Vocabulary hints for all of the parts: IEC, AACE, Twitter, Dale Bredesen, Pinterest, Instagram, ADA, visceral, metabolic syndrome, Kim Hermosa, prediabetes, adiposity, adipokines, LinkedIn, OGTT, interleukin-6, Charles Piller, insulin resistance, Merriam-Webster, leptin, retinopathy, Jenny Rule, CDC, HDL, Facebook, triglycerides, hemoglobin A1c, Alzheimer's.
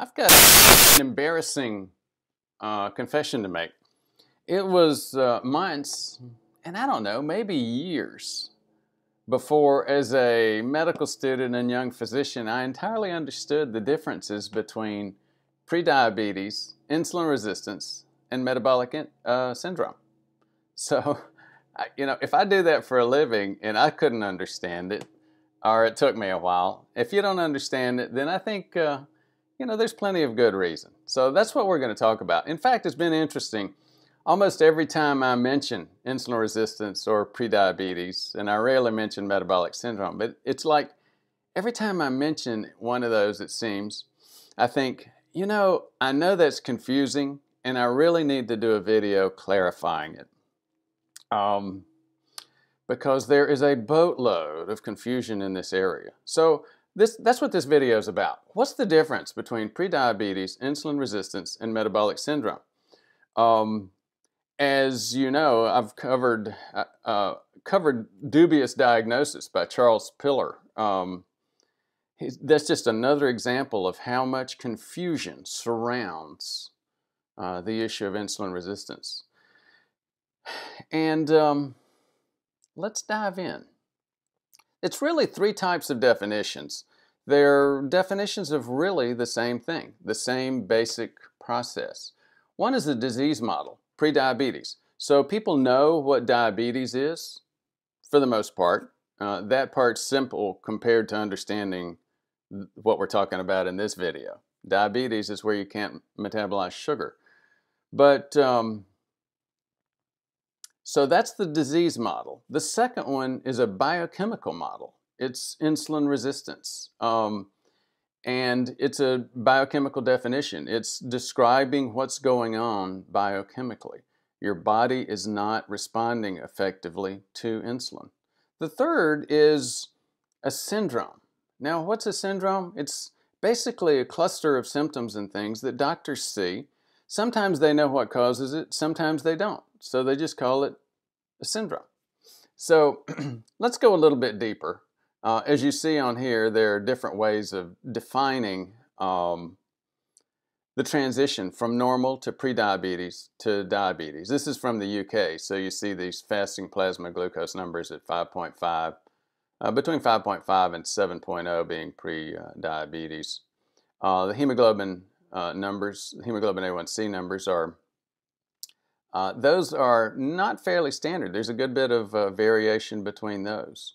I've got an embarrassing confession to make. It was months, and I don't know, maybe years, before as a medical student and young physician, I entirely understood the differences between prediabetes, insulin resistance, and metabolic syndrome. So, you know, if I do that for a living and I couldn't understand it, or it took me a while, if you don't understand it, then I think, you know, there's plenty of good reason. So that's what we're going to talk about. In fact, it's been interesting. Almost every time I mention insulin resistance or prediabetes, and I rarely mention metabolic syndrome, but it's like every time I mention one of those, it seems, I think, you know, I know that's confusing, and I really need to do a video clarifying it. Because there is a boatload of confusion in this area. So that's what this video is about. What's the difference between prediabetes, insulin resistance, and metabolic syndrome? As you know, I've covered, dubious diagnosis by Charles Piller. That's just another example of how much confusion surrounds the issue of insulin resistance. And let's dive in. It's really three types of definitions. They're definitions of really the same thing, the same basic process. One is the disease model, prediabetes. So people know what diabetes is, for the most part. That part's simple compared to understanding what we're talking about in this video. Diabetes is where you can't metabolize sugar. But so that's the disease model. The second one is a biochemical model. It's insulin resistance. And it's a biochemical definition. It's describing what's going on biochemically. Your body is not responding effectively to insulin. The third is a syndrome. Now, what's a syndrome? It's basically a cluster of symptoms and things that doctors see. Sometimes they know what causes it, sometimes they don't. So they just call it a syndrome. So let's go a little bit deeper. As you see on here, there are different ways of defining the transition from normal to prediabetes to diabetes. This is from the UK, so you see these fasting plasma glucose numbers at 5.5, between 5.5 and 7.0 being pre-diabetes. The hemoglobin numbers, hemoglobin A1c numbers are, those are not fairly standard. There's a good bit of variation between those.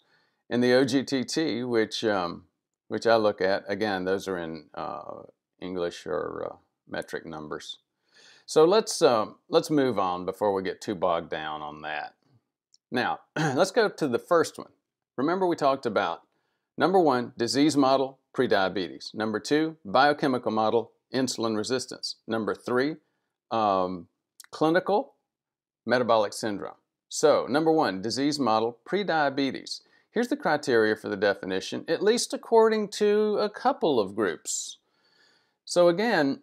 And the OGTT, which I look at, again, those are in English or metric numbers. So let's move on before we get too bogged down on that. Now, let's go to the first one. Remember we talked about, number one, disease model, prediabetes. Number two, biochemical model, insulin resistance. Number three, clinical metabolic syndrome. So, number one, disease model, prediabetes. Here's the criteria for the definition, at least according to a couple of groups. So again,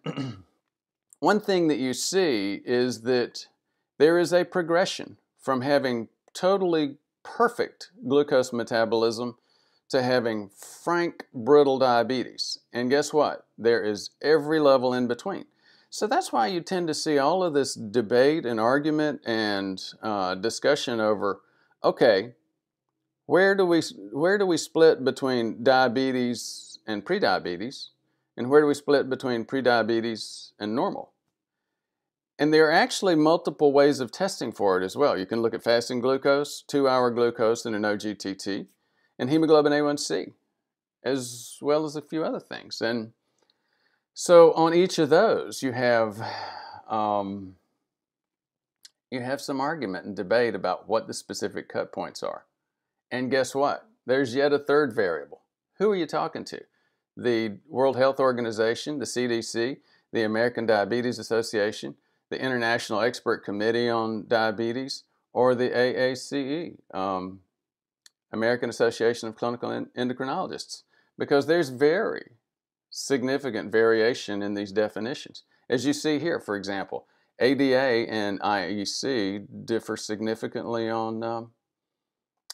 one thing that you see is that there is a progression from having totally perfect glucose metabolism to having frank, brittle diabetes. And guess what? There is every level in between. So that's why you tend to see all of this debate and argument and discussion over, okay, where do we split between diabetes and prediabetes? And where do we split between prediabetes and normal? And there are actually multiple ways of testing for it as well. You can look at fasting glucose, 2-hour glucose, and an OGTT, and hemoglobin A1c, as well as a few other things. And so on each of those, you have some argument and debate about what the specific cut points are. And guess what? There's yet a third variable. Who are you talking to? The World Health Organization, the CDC, the American Diabetes Association, the International Expert Committee on Diabetes, or the AACE, American Association of Clinical Endocrinologists, because there's very significant variation in these definitions. As you see here, for example, ADA and IEC differ significantly on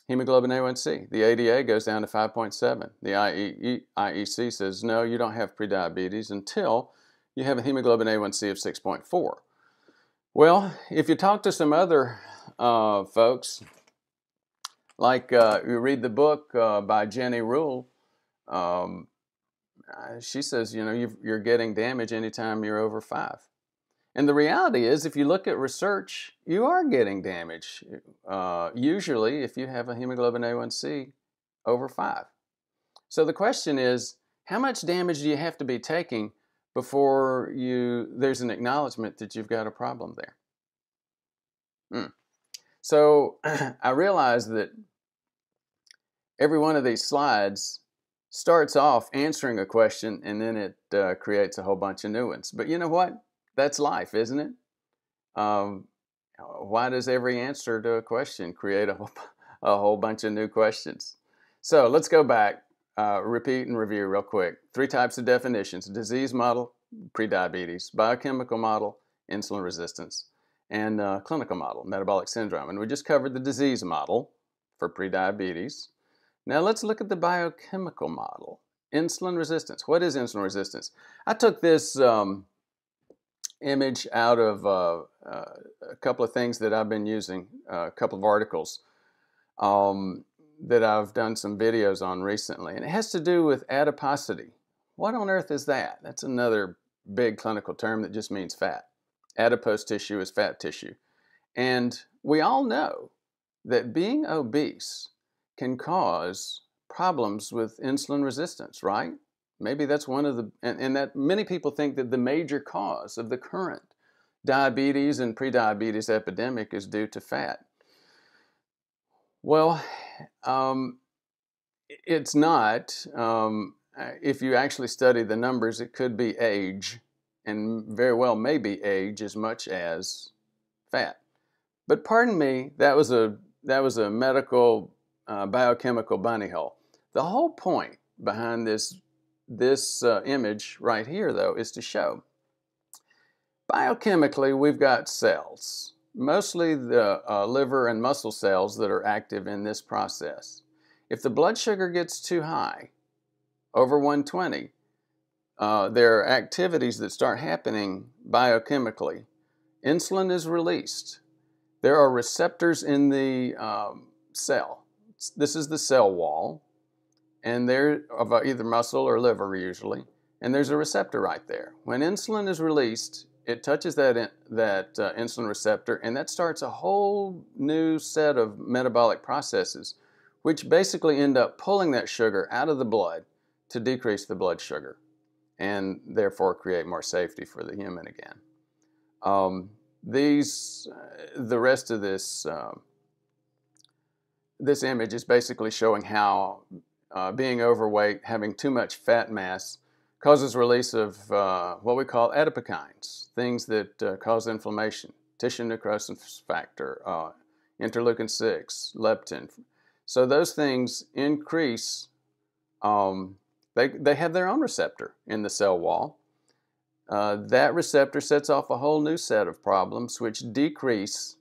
hemoglobin A1c. The ADA goes down to 5.7. The IEC says, no, you don't have prediabetes until you have a hemoglobin A1c of 6.4. Well, if you talk to some other folks, like you read the book by Jenny Rule, she says, you know, you're getting damage anytime you're over 5. And the reality is, if you look at research, you are getting damage, usually if you have a hemoglobin A1c over 5. So the question is, how much damage do you have to be taking before there's an acknowledgement that you've got a problem there? So I realized that every one of these slides starts off answering a question, and then it creates a whole bunch of new ones. But you know what? That's life, isn't it? Why does every answer to a question create a whole bunch of new questions? So let's go back, repeat and review real quick. 3 types of definitions: disease model, prediabetes; biochemical model, insulin resistance; and clinical model, metabolic syndrome. And we just covered the disease model for prediabetes. Now let's look at the biochemical model, insulin resistance. What is insulin resistance? I took this image out of a couple of things that I've been using, a couple of articles that I've done some videos on recently, and it has to do with adiposity. What on earth is that? That's another big clinical term that just means fat. Adipose tissue is fat tissue, and we all know that being obese can cause problems with insulin resistance, right? Maybe that's one of the, and that many people think that the major cause of the current diabetes and prediabetes epidemic is due to fat. Well, it's not. If you actually study the numbers, it could be age, and very well maybe age as much as fat. But pardon me, that was a medical biochemical bunny hole. The whole point behind this image right here, though, is to show biochemically we've got cells, mostly the liver and muscle cells, that are active in this process. If the blood sugar gets too high, over 120, there are activities that start happening biochemically. Insulin is released. There are receptors in the cell. This is the cell wall, and they're of either muscle or liver usually, and there's a receptor right there. When insulin is released, it touches that insulin receptor, and that starts a whole new set of metabolic processes, which basically end up pulling that sugar out of the blood to decrease the blood sugar, and therefore create more safety for the human again. The rest of this image is basically showing how being overweight, having too much fat mass, causes release of what we call adipokines, things that cause inflammation, tissue necrosis factor, interleukin-6, leptin. So those things increase, they have their own receptor in the cell wall. That receptor sets off a whole new set of problems which decrease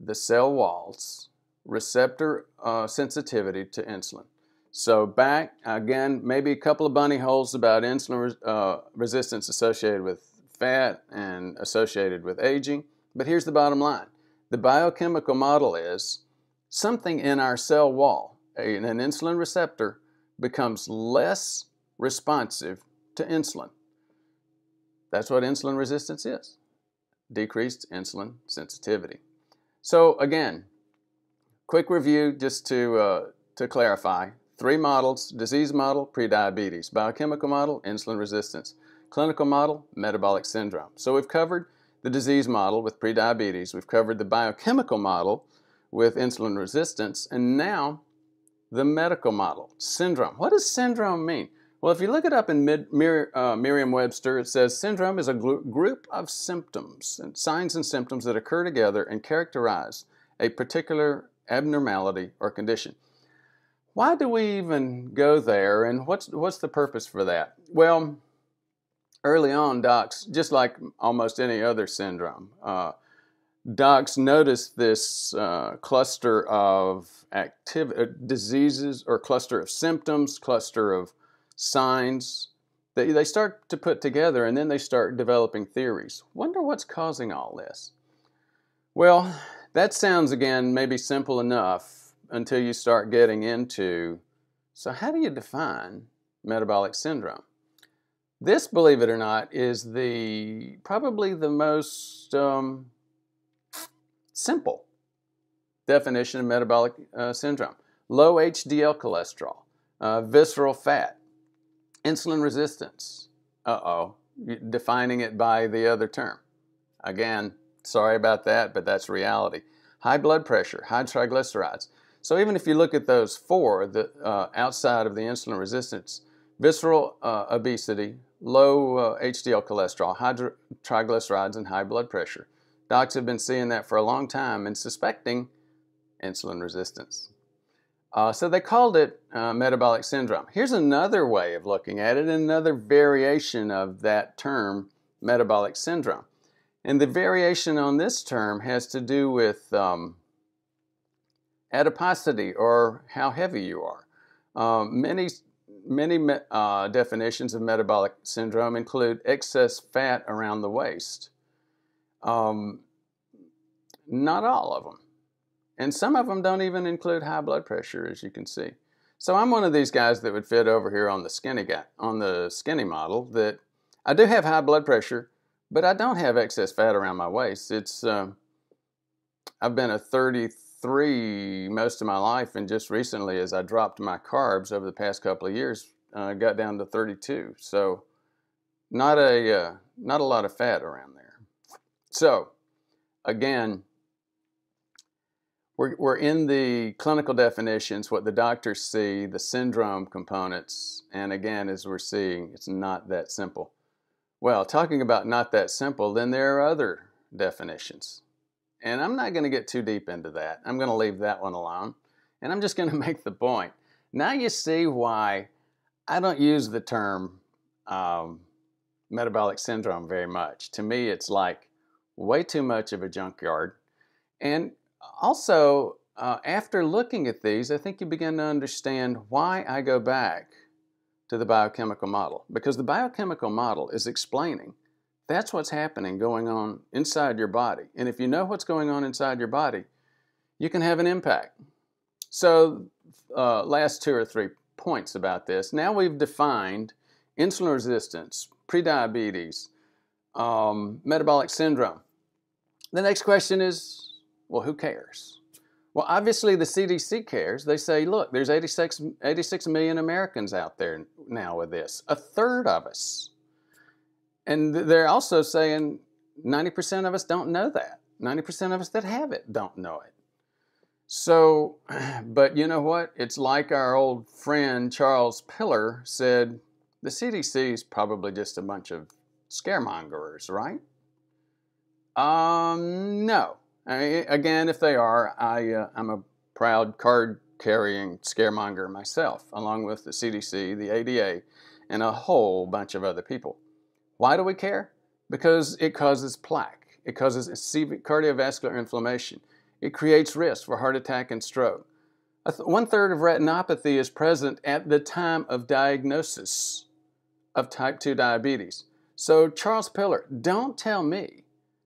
the cell wall's receptor sensitivity to insulin. So back again, maybe a couple of bunny holes about insulin resistance associated with fat and associated with aging. But here's the bottom line. The biochemical model is something in our cell wall, an insulin receptor, becomes less responsive to insulin. That's what insulin resistance is: decreased insulin sensitivity. So again, quick review just to clarify. 3 models: disease model, prediabetes; biochemical model, insulin resistance; clinical model, metabolic syndrome. So we've covered the disease model with prediabetes, we've covered the biochemical model with insulin resistance, and now the medical model, syndrome. What does syndrome mean? Well, if you look it up in Merriam-Webster, it says syndrome is a group of symptoms and signs and symptoms that occur together and characterize a particular abnormality or condition. Why do we even go there, and what's the purpose for that? Well, early on, docs, just like almost any other syndrome, docs notice this cluster of diseases, or cluster of symptoms, cluster of signs. They start to put together, and then they start developing theories. Wonder what's causing all this? Well, that sounds, again, maybe simple enough until you start getting into, so how do you define metabolic syndrome? This, believe it or not, is probably the most simple definition of metabolic syndrome. Low HDL cholesterol, visceral fat, insulin resistance. Defining it by the other term. Again, sorry about that, but that's reality. High blood pressure, high triglycerides. So even if you look at those four, the, outside of the insulin resistance, visceral obesity, low HDL cholesterol, high triglycerides, and high blood pressure. Docs have been seeing that for a long time and suspecting insulin resistance. So they called it metabolic syndrome. Here's another way of looking at it, another variation of that term, metabolic syndrome. And the variation on this term has to do with adiposity, or how heavy you are. Many definitions of metabolic syndrome include excess fat around the waist. Not all of them. And some of them don't even include high blood pressure, as you can see. So I'm one of these guys that would fit over here on the skinny guy, on the skinny model, that I do have high blood pressure, but I don't have excess fat around my waist. It's I've been a 33 most of my life, and just recently, as I dropped my carbs over the past couple of years, I got down to 32. So not a lot of fat around there. So again, we're in the clinical definitions, what the doctors see, the syndrome components, and again, as we're seeing, it's not that simple. Well, talking about not that simple, then there are other definitions. And I'm not going to get too deep into that. I'm going to leave that one alone. And I'm just going to make the point. Now you see why I don't use the term metabolic syndrome very much. To me, it's like way too much of a junkyard. And also, after looking at these, I think you begin to understand why I go back to the biochemical model. Because the biochemical model is explaining that's what's happening going on inside your body. And if you know what's going on inside your body, you can have an impact. So, last 2 or 3 points about this. Now we've defined insulin resistance, prediabetes, metabolic syndrome. The next question is, well, who cares? Well, obviously the CDC cares. They say, look, there's 86 million Americans out there now with this, a third of us. And they're also saying 90% of us don't know that. 90% of us that have it don't know it. So, but you know what? It's like our old friend Charles Piller said, the CDC is probably just a bunch of scaremongers, right? No. I mean, again, if they are, I'm a proud card-carrying scaremonger myself, along with the CDC, the ADA, and a whole bunch of other people. Why do we care? Because it causes plaque. It causes cardiovascular inflammation. It creates risk for heart attack and stroke. 1/3 of retinopathy is present at the time of diagnosis of type 2 diabetes. So Charles Piller, don't tell me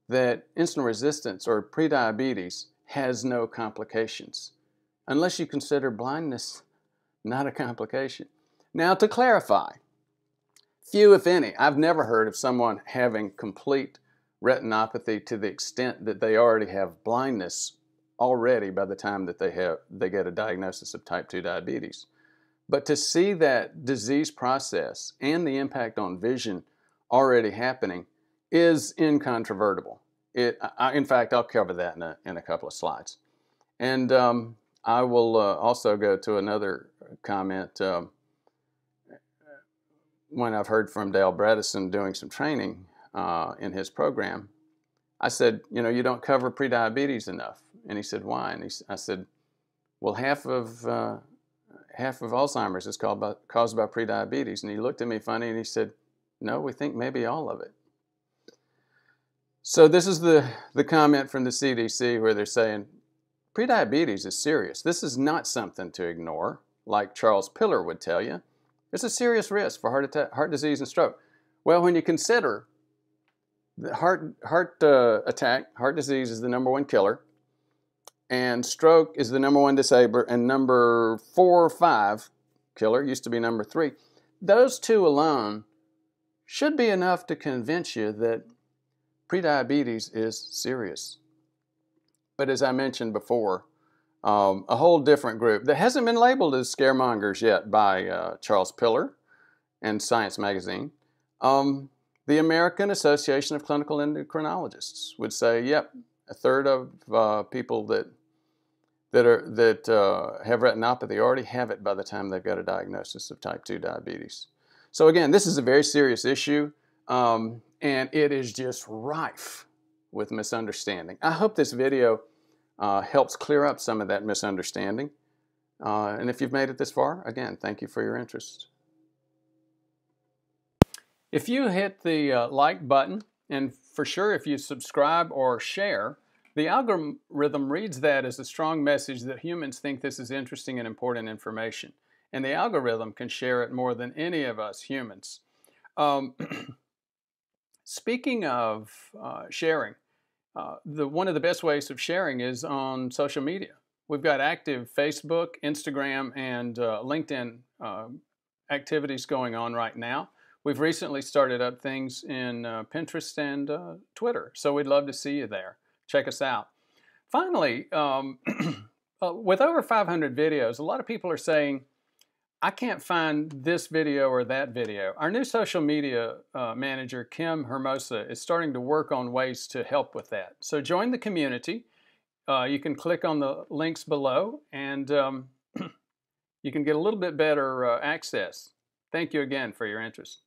that insulin resistance or prediabetes has no complications, unless you consider blindness not a complication. Now, to clarify, few if any, I've never heard of someone having complete retinopathy to the extent that they already have blindness already by the time that they get a diagnosis of type 2 diabetes. But to see that disease process and the impact on vision already happening is incontrovertible. In fact, I'll cover that in a couple of slides. And I will also go to another comment when I've heard from Dale Bredesen doing some training in his program. I said, you know, you don't cover prediabetes enough. And he said, why? And I said, well, half of Alzheimer's is caused by prediabetes. And he looked at me funny and he said, no, we think maybe all of it. So this is the comment from the CDC where they're saying prediabetes is serious. This is not something to ignore, like Charles Piller would tell you. It's a serious risk for heart attack, heart disease, and stroke. Well, when you consider that heart disease is the #1 killer, and stroke is the #1 disabler, and number 4 or 5 killer, used to be number 3. Those two alone should be enough to convince you that prediabetes is serious. But as I mentioned before, a whole different group that hasn't been labeled as scaremongers yet by Charles Piller and Science Magazine, the American Association of Clinical Endocrinologists would say, yep, a third of people that have retinopathy already have it by the time they've got a diagnosis of type 2 diabetes. So again, this is a very serious issue, and it is just rife with misunderstanding. I hope this video helps clear up some of that misunderstanding. And if you've made it this far, again, thank you for your interest. If you hit the like button, and for sure if you subscribe or share, the algorithm reads that as a strong message that humans think this is interesting and important information. And the algorithm can share it more than any of us humans. Speaking of sharing, one of the best ways of sharing is on social media. We've got active Facebook, Instagram, and LinkedIn activities going on right now. We've recently started up things in Pinterest and Twitter, so we'd love to see you there. Check us out. Finally, with over 500 videos, a lot of people are saying, I can't find this video or that video. Our new social media manager, Kim Hermosa, is starting to work on ways to help with that. So join the community. You can click on the links below, and you can get a little bit better access. Thank you again for your interest.